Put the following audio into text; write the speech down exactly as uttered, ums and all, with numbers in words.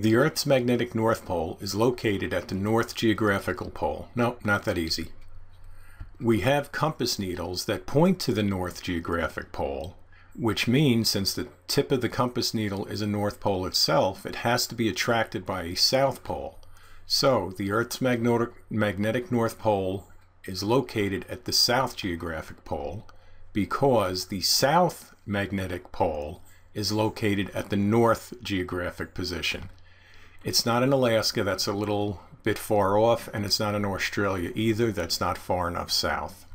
The Earth's magnetic North Pole is located at the North Geographical Pole. No, not that easy. We have compass needles that point to the North Geographic Pole, which means since the tip of the compass needle is a North Pole itself, it has to be attracted by a South Pole. So the Earth's magnetic North Pole is located at the South Geographic Pole because the South magnetic pole is located at the North Geographic position. It's not in Alaska, that's a little bit far off, and it's not in Australia either, that's not far enough south.